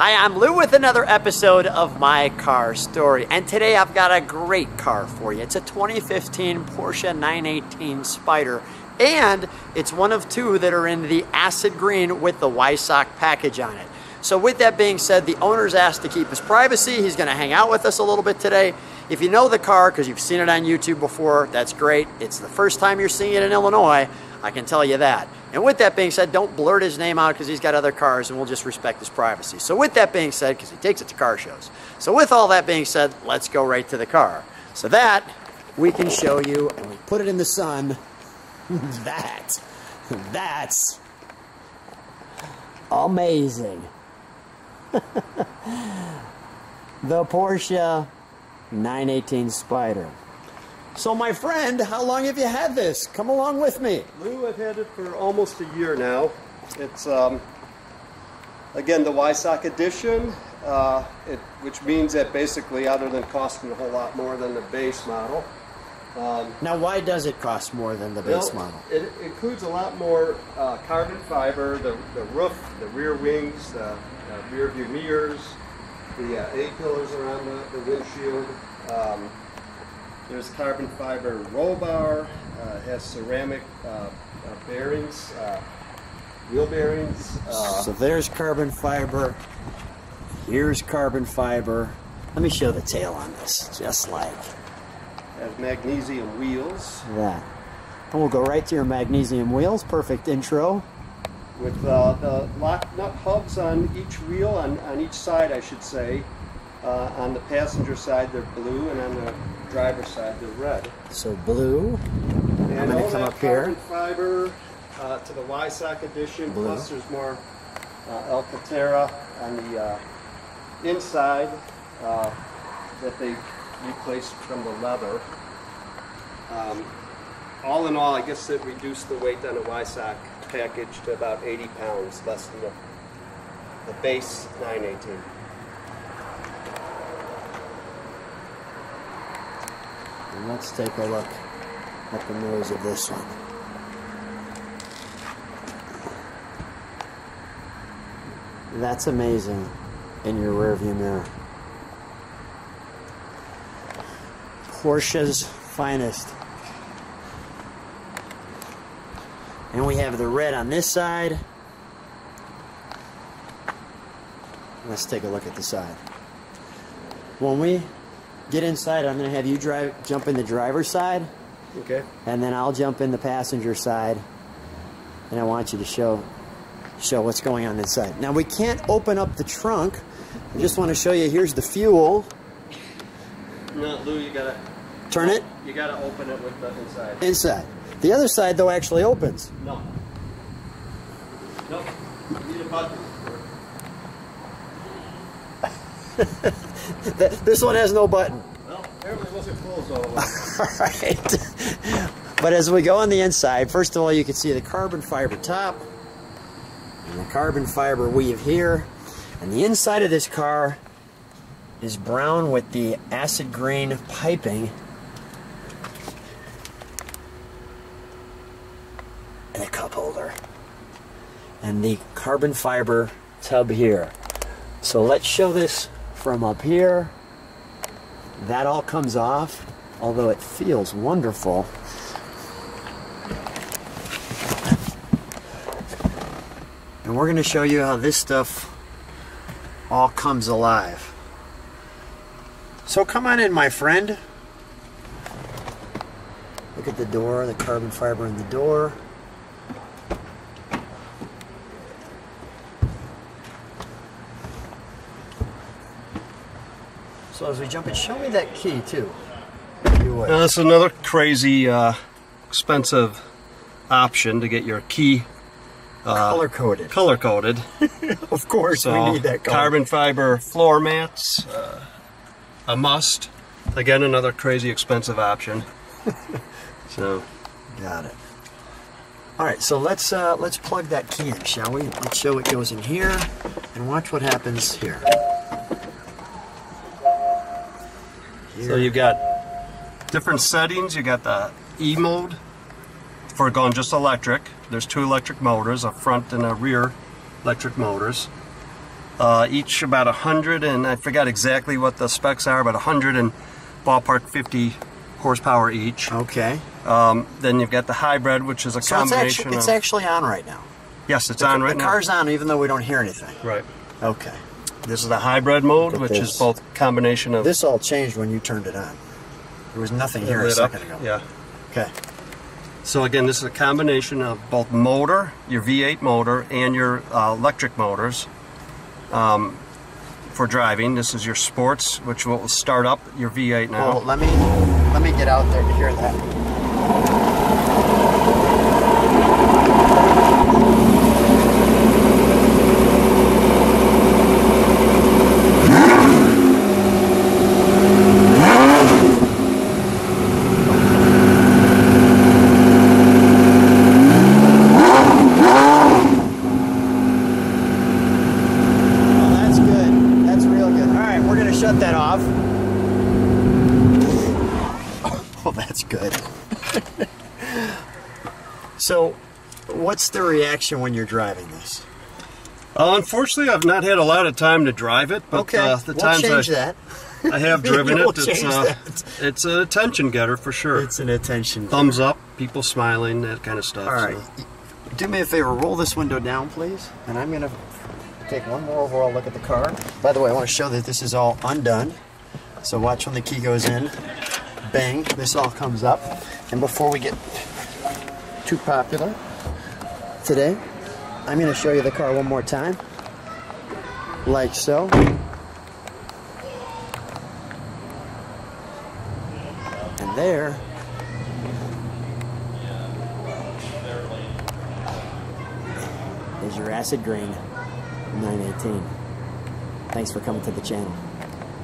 Hi, I'm Lou with another episode of My Car Story, and today I've got a great car for you. It's a 2015 Porsche 918 Spyder, and it's one of two that are in the acid green with the Weissach package on it. So with that being said, the owner's asked to keep his privacy. He's going to hang out with us a little bit today. If you know the car because you've seen it on YouTube before, that's great. It's the first time you're seeing it in Illinois, I can tell you that. And with that being said, don't blurt his name out because he's got other cars, and we'll just respect his privacy. So with that being said, because he takes it to car shows. So with all that being said, let's go right to the car. So that we can show you, and we put it in the sun. That's amazing. The Porsche 918 Spyder. So my friend, how long have you had this? Come along with me. Lou, I've had it for almost a year now. It's, again, the Weissach edition, which means that basically, other than costing a whole lot more than the base model. Now, why does it cost more than the base model? It includes a lot more carbon fiber, the roof, the rear wings, the rear view mirrors, the A-pillars around the windshield. There's carbon fiber roll bar, has ceramic bearings, wheel bearings. So there's carbon fiber, here's carbon fiber. Let me show the tail on this, just like. Has magnesium wheels. Yeah, and we'll go right to your magnesium wheels, perfect intro. With the lock nut hubs on each wheel, on each side I should say. On the passenger side they're blue, and on the driver's side they're red. So blue, and I'm going to come up here. Fiber to the Weissach edition, blue. Plus there's more Alcantara on the inside that they replaced from the leather. All in all, I guess it reduced the weight on the Weissach package to about 80 pounds, less than the base 918. And let's take a look at the nose of this one. That's amazing in your rear view mirror. Porsche's finest. And we have the red on this side. Let's take a look at the side. When we get inside, I'm going to have you jump in the driver's side. Okay. And then I'll jump in the passenger side. And I want you to show what's going on inside. Now, we can't open up the trunk. I just want to show you, here's the fuel. No, Lou, you gotta turn it. You gotta open it with the inside. Inside. The other side though actually opens. No. Nope. You need a button. This one has no button. Well, apparently it wasn't closed all the way. All right. But as we go on the inside, first of all, you can see the carbon fiber top and the carbon fiber weave here, and the inside of this car is brown with the acid green piping, and a cup holder, and the carbon fiber tub here. So let's show this from up here. That all comes off, although it feels wonderful. And we're going to show you how this stuff all comes alive. So come on in, my friend. Look at the door, the carbon fiber in the door. So as we jump in, show me that key too. Now, that's another crazy expensive option to get your key color-coded. Color-coded. Of course, so we need that color. Carbon fiber floor mats. A must. Again, another crazy expensive option. So, got it. All right, so let's plug that key in, shall we? Let's show what goes in here, and watch what happens here. So you've got different settings. You got the E mode for going just electric. There's two electric motors, a front and a rear electric motors. each about 100, and I forgot exactly what the specs are, but 100 and ballpark 50 horsepower each. Okay. Then you've got the hybrid, which is a combination. It's actually on right now. Yes, it's on right now. The car's on even though we don't hear anything. Right. Okay. This is the hybrid mode, which is both combination of... This all changed when you turned it on. There was nothing here a second ago. Yeah. Okay. So again, this is a combination of both motor, your V8 motor, and your electric motors for driving. This is your sports, which will start up your V8 now. Well, let me get out there to hear that. So, what's the reaction when you're driving this? Unfortunately, I've not had a lot of time to drive it, but the times I have driven it, it's an attention getter for sure. It's an attention thumbs getter. Up, people smiling, that kind of stuff. All right, do me a favor, roll this window down, please, and I'm going to take one more overall look at the car. By the way, I want to show that this is all undone, so watch when the key goes in. Bang, this all comes up, and before we get too popular today, I'm going to show you the car one more time, like so. And there. There's your Acid Green 918. Thanks for coming to the channel.